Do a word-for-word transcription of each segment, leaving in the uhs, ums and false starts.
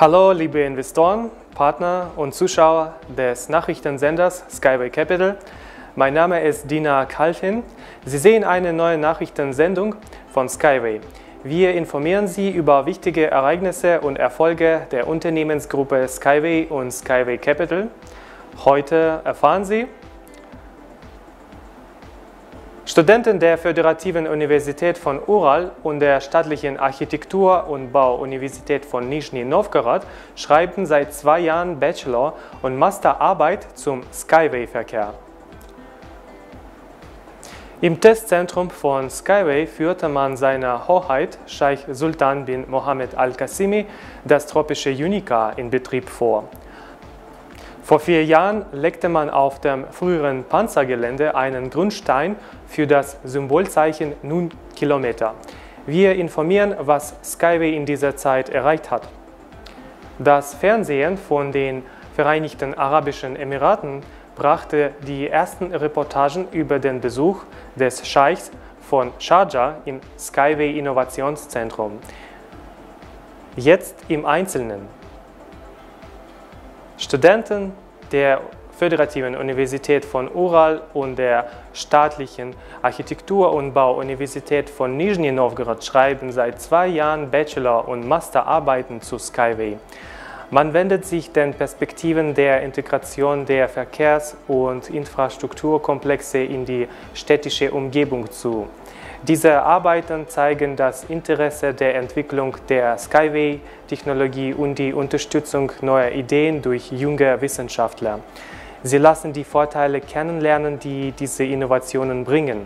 Hallo liebe Investoren, Partner und Zuschauer des Nachrichtensenders Skyway Capital. Mein Name ist Dina Kalfin. Sie sehen eine neue Nachrichtensendung von Skyway. Wir informieren Sie über wichtige Ereignisse und Erfolge der Unternehmensgruppe Skyway und Skyway Capital. Heute erfahren Sie: Studenten der Föderativen Universität von Ural und der Staatlichen Architektur- und Bauuniversität von Nizhny Novgorod schreiben seit zwei Jahren Bachelor- und Masterarbeit zum Skyway-Verkehr. Im Testzentrum von Skyway führte man seiner Hoheit Scheich Sultan bin Mohammed Al-Qasimi das tropische Unicar in Betrieb vor. Vor vier Jahren legte man auf dem früheren Panzergelände einen Grundstein für das Symbolzeichen Nun Kilometer. Wir informieren, was Skyway in dieser Zeit erreicht hat. Das Fernsehen von den Vereinigten Arabischen Emiraten brachte die ersten Reportagen über den Besuch des Scheichs von Sharjah im Skyway Innovationszentrum. Jetzt im Einzelnen. Studenten der Föderativen Universität von Ural und der Staatlichen Architektur- und Bauuniversität von Nizhny Novgorod schreiben seit zwei Jahren Bachelor- und Masterarbeiten zu Skyway. Man wendet sich den Perspektiven der Integration der Verkehrs- und Infrastrukturkomplexe in die städtische Umgebung zu. Diese Arbeiten zeigen das Interesse der Entwicklung der Skyway-Technologie und die Unterstützung neuer Ideen durch junge Wissenschaftler. Sie lassen die Vorteile kennenlernen, die diese Innovationen bringen.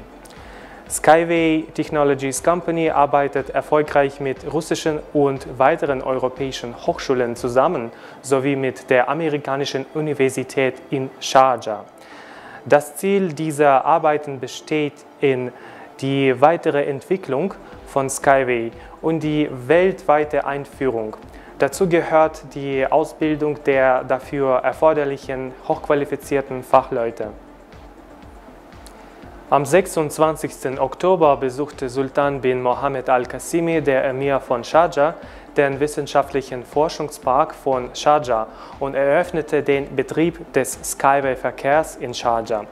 SkyWay Technologies Company arbeitet erfolgreich mit russischen und weiteren europäischen Hochschulen zusammen, sowie mit der amerikanischen Universität in Sharjah. Das Ziel dieser Arbeiten besteht in die weitere Entwicklung von Skyway und die weltweite Einführung. Dazu gehört die Ausbildung der dafür erforderlichen hochqualifizierten Fachleute. Am sechsundzwanzigsten Oktober besuchte Sultan bin Mohammed Al-Qasimi, der Emir von Sharjah, den wissenschaftlichen Forschungspark von Sharjah und eröffnete den Betrieb des Skyway-Verkehrs in Sharjah.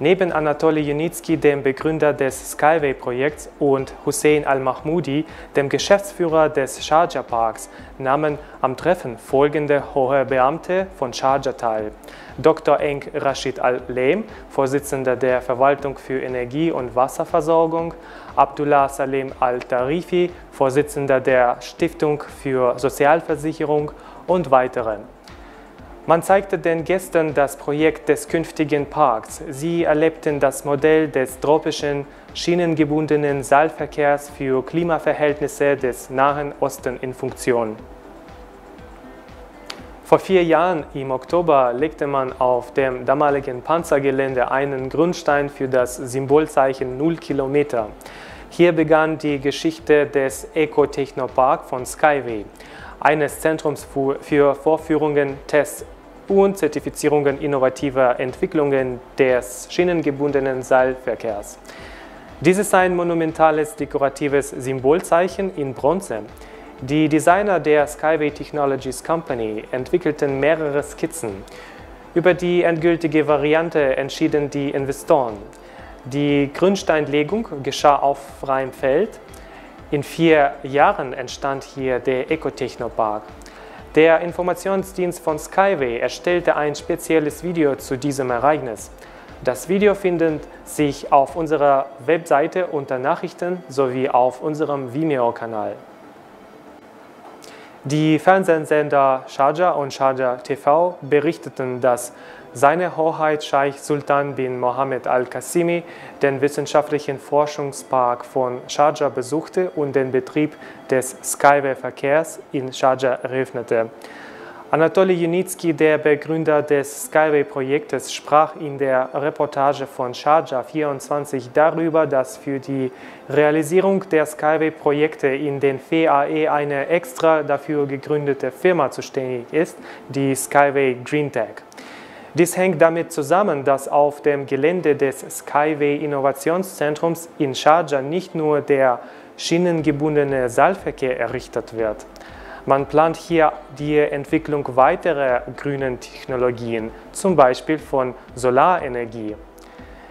Neben Anatoly Junitsky, dem Begründer des Skyway-Projekts, und Hussein Al-Mahmoudi, dem Geschäftsführer des Sharjah-Parks, nahmen am Treffen folgende hohe Beamte von Sharjah teil: Doktor Eng Rashid Al-Lehm, Vorsitzender der Verwaltung für Energie- und Wasserversorgung, Abdullah Salim Al-Tarifi, Vorsitzender der Stiftung für Sozialversicherung und weitere. Man zeigte den Gästen das Projekt des künftigen Parks. Sie erlebten das Modell des tropischen, schienengebundenen Seilverkehrs für Klimaverhältnisse des Nahen Osten in Funktion. Vor vier Jahren, im Oktober, legte man auf dem damaligen Panzergelände einen Grundstein für das Symbolzeichen null Kilometer. Hier begann die Geschichte des Ecotechnopark von Skyway, eines Zentrums für Vorführungen, Tests und Zertifizierungen innovativer Entwicklungen des schienengebundenen Seilverkehrs. Dies ist ein monumentales dekoratives Symbolzeichen in Bronze. Die Designer der Skyway Technologies Company entwickelten mehrere Skizzen. Über die endgültige Variante entschieden die Investoren. Die Grundsteinlegung geschah auf freiem Feld. In vier Jahren entstand hier der Ecotechnopark. Der Informationsdienst von Skyway erstellte ein spezielles Video zu diesem Ereignis. Das Video findet sich auf unserer Webseite unter Nachrichten sowie auf unserem Vimeo-Kanal. Die Fernsehsender Sharjah und Sharjah T V berichteten, dass seine Hoheit Scheich Sultan bin Mohammed Al-Qasimi den wissenschaftlichen Forschungspark von Sharjah besuchte und den Betrieb des Skyway-Verkehrs in Sharjah eröffnete. Anatoly Junitsky, der Begründer des Skyway-Projektes, sprach in der Reportage von Sharjah vierundzwanzig darüber, dass für die Realisierung der Skyway-Projekte in den V A E eine extra dafür gegründete Firma zuständig ist, die SkyWay GreenTag. Dies hängt damit zusammen, dass auf dem Gelände des Skyway Innovationszentrums in Sharjah nicht nur der schienengebundene Seilverkehr errichtet wird. Man plant hier die Entwicklung weiterer grünen Technologien, zum Beispiel von Solarenergie.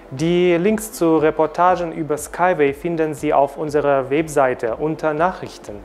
Die Links zu Reportagen über Skyway finden Sie auf unserer Webseite unter Nachrichten.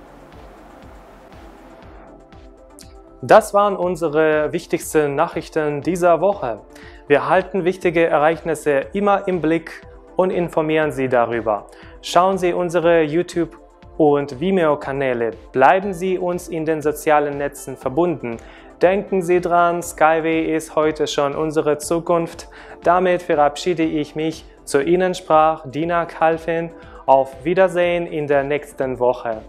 Das waren unsere wichtigsten Nachrichten dieser Woche. Wir halten wichtige Ereignisse immer im Blick und informieren Sie darüber. Schauen Sie unsere YouTube- und Vimeo-Kanäle. Bleiben Sie uns in den sozialen Netzen verbunden. Denken Sie dran, Skyway ist heute schon unsere Zukunft. Damit verabschiede ich mich. Zu Ihnen sprach Dina Kalfin. Auf Wiedersehen in der nächsten Woche.